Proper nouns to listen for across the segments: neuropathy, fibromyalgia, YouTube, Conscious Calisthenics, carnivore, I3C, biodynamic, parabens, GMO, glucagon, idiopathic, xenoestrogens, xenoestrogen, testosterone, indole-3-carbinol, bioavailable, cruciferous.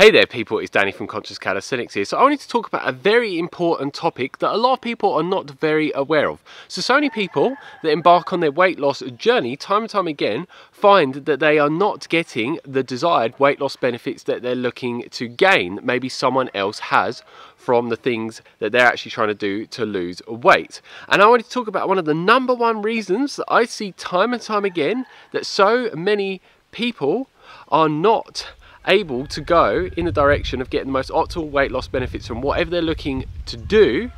Hey there people, it's Danny from Conscious Calisthenics here. So I wanted to talk about a very important topic that a lot of people are not very aware of. So many people that embark on their weight loss journey time and time again find that they are not getting the desired weight loss benefits that they're looking to gain. Maybe someone else has from the things that they're actually trying to do to lose weight. And I wanted to talk about one of the number one reasons that I see time and time again that so many people are not able to go in the direction of getting the most optimal weight loss benefits from whatever they're looking to do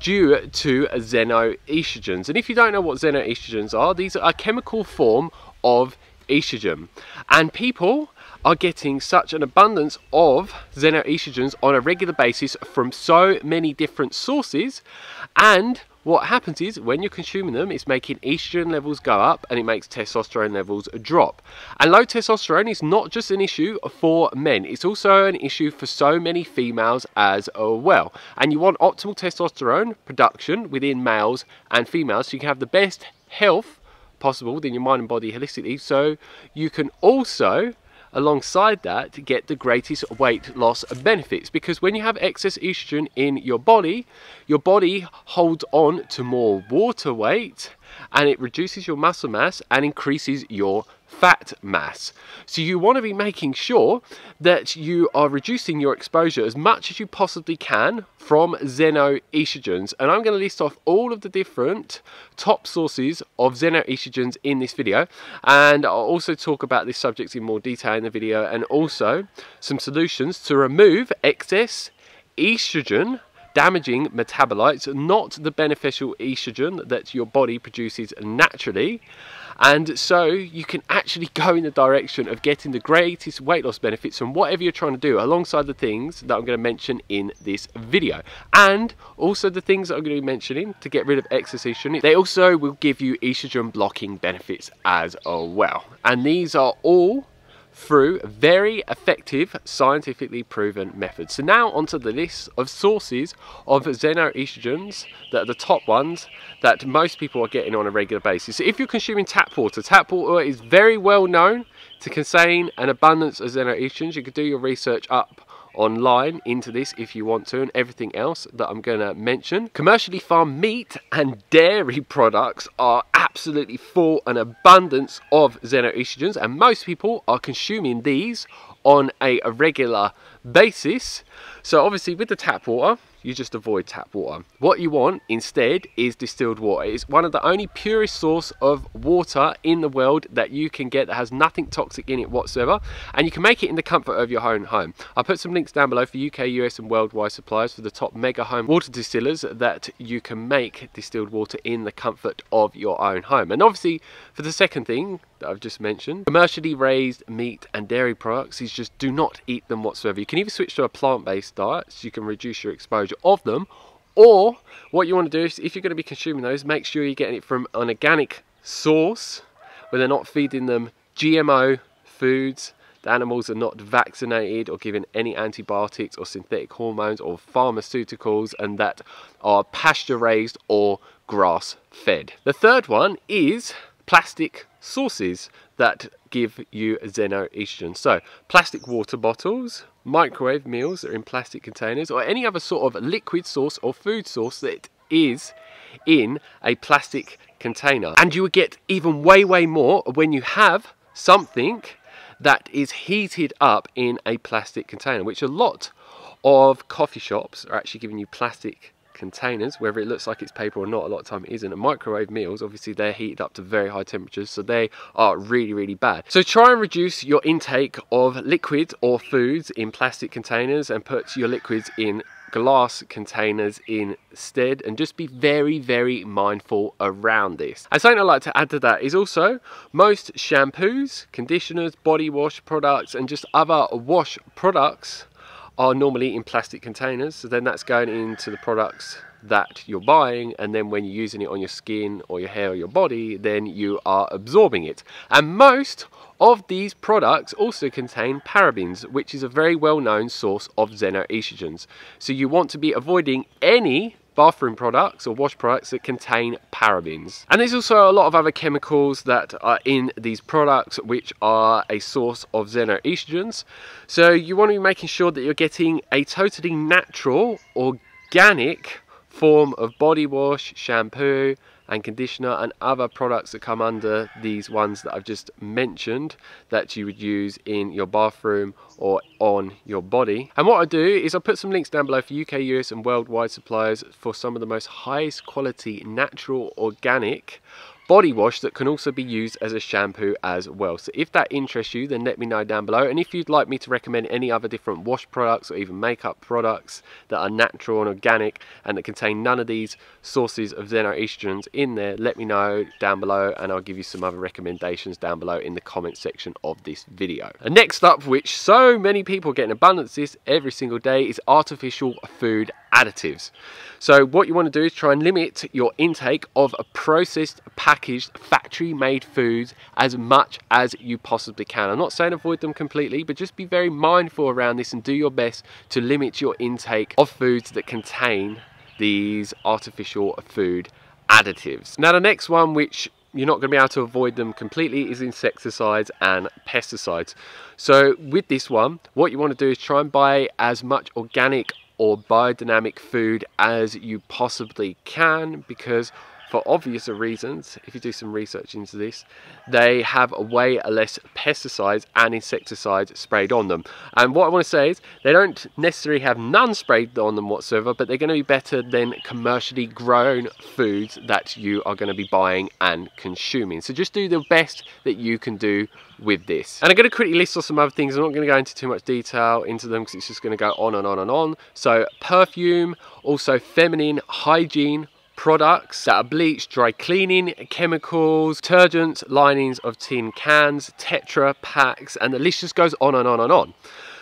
due to xenoestrogens. And if you don't know what xenoestrogens are, these are a chemical form of estrogen. And people are getting such an abundance of xenoestrogens on a regular basis from so many different sources, and what happens is when you're consuming them, it's making estrogen levels go up and it makes testosterone levels drop. And low testosterone is not just an issue for men, it's also an issue for so many females as well. And you want optimal testosterone production within males and females so you can have the best health possible within your mind and body holistically, so you can also alongside that to get the greatest weight loss benefits, because when you have excess estrogen in your body holds on to more water weight and it reduces your muscle mass and increases your fat mass. So you want to be making sure that you are reducing your exposure as much as you possibly can from xenoestrogens. And I'm going to list off all of the different top sources of xenoestrogens in this video, and I'll also talk about this subject in more detail in the video, and also some solutions to remove excess estrogen damaging metabolites, not the beneficial estrogen that your body produces naturally, and so you can actually go in the direction of getting the greatest weight loss benefits from whatever you're trying to do alongside the things that I'm going to mention in this video. And also the things that I'm going to be mentioning to get rid of excess estrogen, they also will give you estrogen blocking benefits as well, and these are all through very effective, scientifically proven methods. So now onto the list of sources of xenoestrogens that are the top ones that most people are getting on a regular basis. So if you're consuming tap water is very well known to contain an abundance of xenoestrogens. You could do your research up online into this if you want to, and everything else that I'm going to mention. Commercially farmed meat and dairy products are absolutely full and abundance of xenoestrogens, and most people are consuming these on a regular basis. So obviously with the tap water, you just avoid tap water. What you want instead is distilled water. It's one of the only purest source of water in the world that you can get that has nothing toxic in it whatsoever, and you can make it in the comfort of your own home. I'll put some links down below for UK, US and worldwide suppliers for the top mega home water distillers that you can make distilled water in the comfort of your own home. And obviously for the second thing that I've just mentioned, commercially raised meat and dairy products, is just do not eat them whatsoever. You can either switch to a plant-based diet so you can reduce your exposure of them, or what you want to do is if you're going to be consuming those, make sure you're getting it from an organic source where they're not feeding them GMO foods, the animals are not vaccinated or given any antibiotics or synthetic hormones or pharmaceuticals, and that are pasture raised or grass fed. The third one is plastic sources that give you xenoestrogen. So plastic water bottles, microwave meals that are in plastic containers, or any other sort of liquid source or food source that is in a plastic container. And you will get even way more when you have something that is heated up in a plastic container, which a lot of coffee shops are actually giving you plastic containers, whether it looks like it's paper or not. A lot of time it isn't. And microwave meals, obviously they're heated up to very high temperatures, so they are really bad. So try and reduce your intake of liquids or foods in plastic containers and put your liquids in glass containers instead, and just be very mindful around this. And something I'd like to add to that is also most shampoos, conditioners, body wash products and just other wash products are normally in plastic containers, so then that's going into the products that you're buying, and then when you're using it on your skin or your hair or your body, then you are absorbing it. And most of these products also contain parabens, which is a very well known source of xenoestrogens, so you want to be avoiding any bathroom products or wash products that contain parabens. And there's also a lot of other chemicals that are in these products which are a source of xenoestrogens. So you want to be making sure that you're getting a totally natural, organic form of body wash, shampoo and conditioner and other products that come under these ones that I've just mentioned that you would use in your bathroom or on your body. And what I do is I put some links down below for UK, US and worldwide suppliers for some of the most highest quality natural organic body wash that can also be used as a shampoo as well. So if that interests you, then let me know down below, and if you'd like me to recommend any other different wash products or even makeup products that are natural and organic and that contain none of these sources of xenoestrogens in there, let me know down below and I'll give you some other recommendations down below in the comment section of this video. And next up, which so many people get in abundance this every single day, is artificial food additives. So what you want to do is try and limit your intake of a processed, packaged, factory-made foods as much as you possibly can. I'm not saying avoid them completely, but just be very mindful around this and do your best to limit your intake of foods that contain these artificial food additives. Now the next one, which you're not going to be able to avoid them completely, is insecticides and pesticides. So with this one, what you want to do is try and buy as much organic or biodynamic food as you possibly can, because for obvious reasons, if you do some research into this, they have way less pesticides and insecticides sprayed on them. And what I want to say is they don't necessarily have none sprayed on them whatsoever, but they're going to be better than commercially grown foods that you are going to be buying and consuming. So just do the best that you can do with this. And I'm going to quickly list off some other things. I'm not going to go into too much detail into them because it's just going to go on and on and on. So perfume, also feminine hygiene products that are bleached, dry cleaning, chemicals, detergents, linings of tin cans, Tetra packs, and the list just goes on and on and on.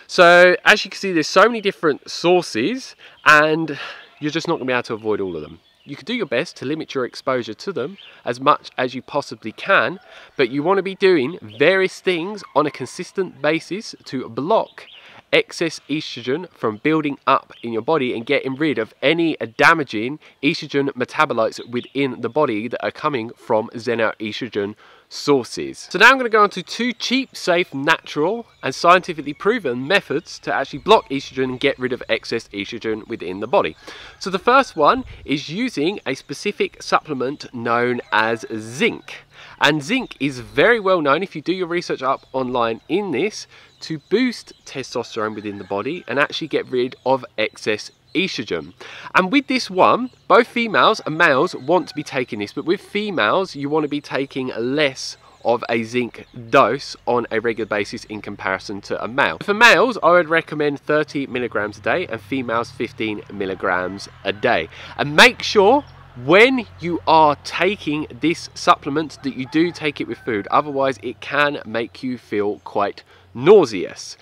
So as you can see, there's so many different sources and you're just not going to be able to avoid all of them. You can do your best to limit your exposure to them as much as you possibly can, but you want to be doing various things on a consistent basis to block excess estrogen from building up in your body and getting rid of any damaging estrogen metabolites within the body that are coming from xenoestrogen sources. So now I'm going to go on to two cheap, safe, natural and scientifically proven methods to actually block estrogen and get rid of excess estrogen within the body. So the first one is using a specific supplement known as zinc. And zinc is very well known, if you do your research up online in this, to boost testosterone within the body and actually get rid of excess estrogen. And with this one, both females and males want to be taking this, but with females you want to be taking less of a zinc dose on a regular basis in comparison to a male. For males, I would recommend 30 milligrams a day and females 15 milligrams a day. And make sure when you are taking this supplement that you do take it with food, otherwise it can make you feel quite nauseous.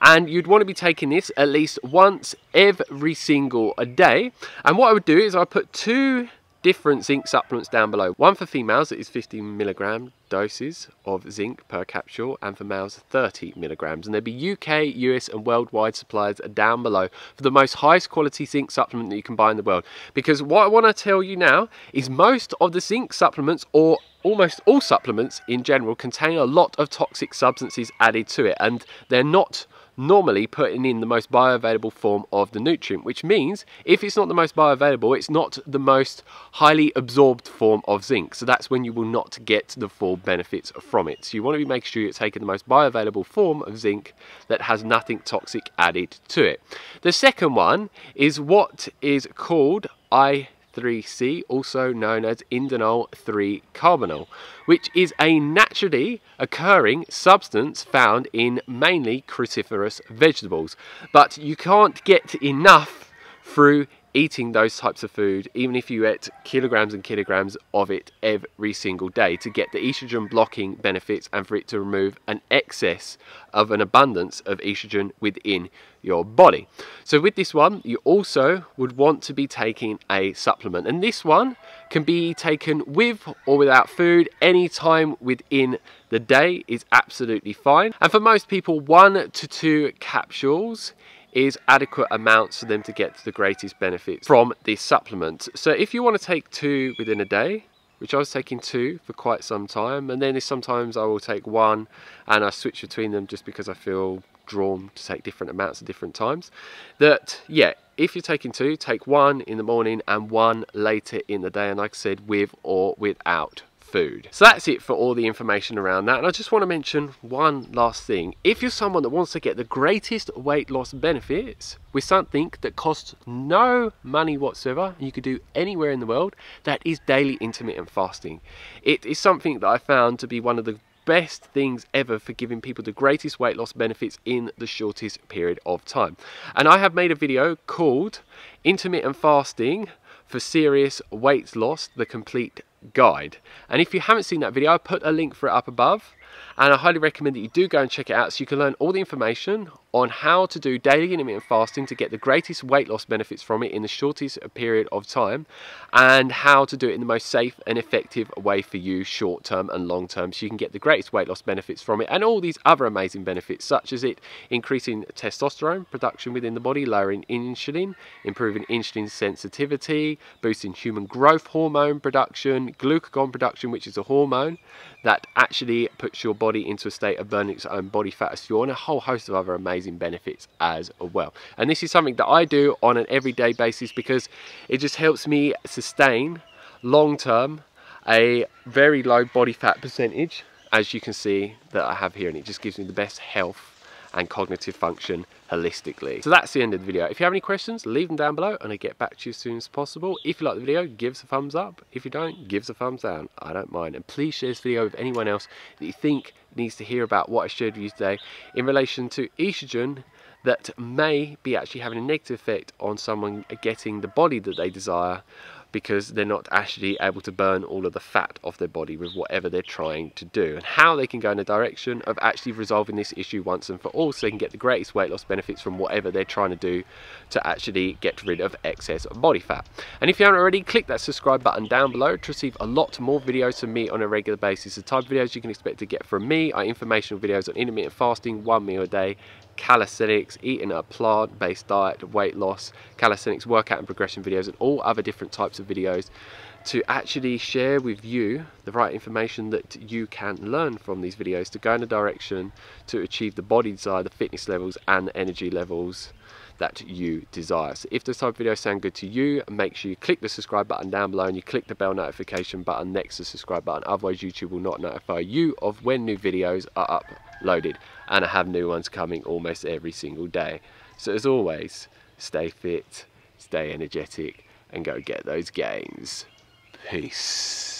And you'd want to be taking this at least once every single day. And what I would do is I put two different zinc supplements down below. One for females, it is 15 milligram doses of zinc per capsule, and for males 30 milligrams. And there'll be UK, US and worldwide suppliers down below for the most highest quality zinc supplement that you can buy in the world. Because what I want to tell you now is most of the zinc supplements, or almost all supplements in general, contain a lot of toxic substances added to it, and they're not normally putting in the most bioavailable form of the nutrient, which means if it's not the most bioavailable, it's not the most highly absorbed form of zinc. So that's when you will not get the full benefits from it. So you want to be making sure you're taking the most bioavailable form of zinc that has nothing toxic added to it. The second one is what is called I3C, also known as indole-3-carbinol, which is a naturally occurring substance found in mainly cruciferous vegetables. But you can't get enough through eating those types of food, even if you ate kilograms and kilograms of it every single day, to get the estrogen blocking benefits and for it to remove an excess of an abundance of estrogen within your body. So with this one, you also would want to be taking a supplement, and this one can be taken with or without food. Any time within the day is absolutely fine, and for most people 1 to 2 capsules is adequate amounts for them to get the greatest benefits from this supplement. So if you want to take 2 within a day, which I was taking 2 for quite some time, and then sometimes I will take 1 and I switch between them just because I feel drawn to take different amounts at different times, that yeah, if you're taking 2, take 1 in the morning and 1 later in the day, and like I said, with or without food. So that's it for all the information around that, and I just want to mention one last thing. If you're someone that wants to get the greatest weight loss benefits with something that costs no money whatsoever, and you could do anywhere in the world, that is daily intermittent fasting. It is something that I found to be one of the best things ever for giving people the greatest weight loss benefits in the shortest period of time. And I have made a video called Intermittent Fasting for Serious Weight Loss, the Complete Guide. And if you haven't seen that video, I put a link for it up above, and I highly recommend that you do go and check it out so you can learn all the information on how to do daily intermittent fasting to get the greatest weight loss benefits from it in the shortest period of time, and how to do it in the most safe and effective way for you short term and long term, so you can get the greatest weight loss benefits from it, and all these other amazing benefits, such as it increasing testosterone production within the body, lowering insulin, improving insulin sensitivity, boosting human growth hormone production, glucagon production, which is a hormone that actually puts your body into a state of burning its own body fat as fuel, and a whole host of other amazing benefits as well. And this is something that I do on an everyday basis because it just helps me sustain long term a very low body fat percentage, as you can see that I have here, and it just gives me the best health and cognitive function holistically. So that's the end of the video. If you have any questions, leave them down below and I get back to you as soon as possible. If you like the video, give us a thumbs up. If you don't, give us a thumbs down. I don't mind. And please share this video with anyone else that you think needs to hear about what I shared with you today in relation to estrogen that may be actually having a negative effect on someone getting the body that they desire, because they're not actually able to burn all of the fat off their body with whatever they're trying to do, and how they can go in the direction of actually resolving this issue once and for all, so they can get the greatest weight loss benefits from whatever they're trying to do to actually get rid of excess body fat. And if you haven't already, click that subscribe button down below to receive a lot more videos from me on a regular basis. The type of videos you can expect to get from me are informational videos on intermittent fasting, 1 meal a day, calisthenics, eating a plant-based diet, weight loss, calisthenics, workout and progression videos, and all other different types of videos to actually share with you the right information that you can learn from these videos to go in a direction to achieve the body desire, the fitness levels and the energy levels that you desire. So if this type of videos sound good to you, make sure you click the subscribe button down below and you click the bell notification button next to the subscribe button, otherwise YouTube will not notify you of when new videos are uploaded, and I have new ones coming almost every single day. So as always, stay fit, stay energetic, and go get those gains. Peace.